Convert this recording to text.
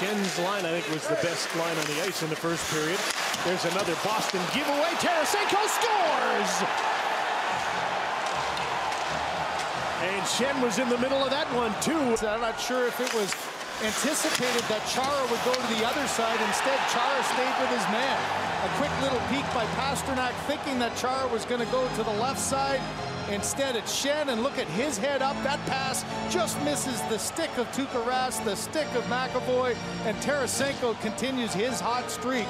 Schenn's line, I think, was the best line on the ice in the first period. There's another Boston giveaway. Tarasenko scores! And Schenn was in the middle of that one, too. I'm not sure if it was anticipated that Chara would go to the other side. Instead, Chara stayed with his man. A quick little peek by Pastrnak, thinking that Chara was going to go to the left side. Instead, it's Schenn, and look at his head up. That pass just misses the stick of Tuukka Rask, the stick of McAvoy, and Tarasenko continues his hot streak.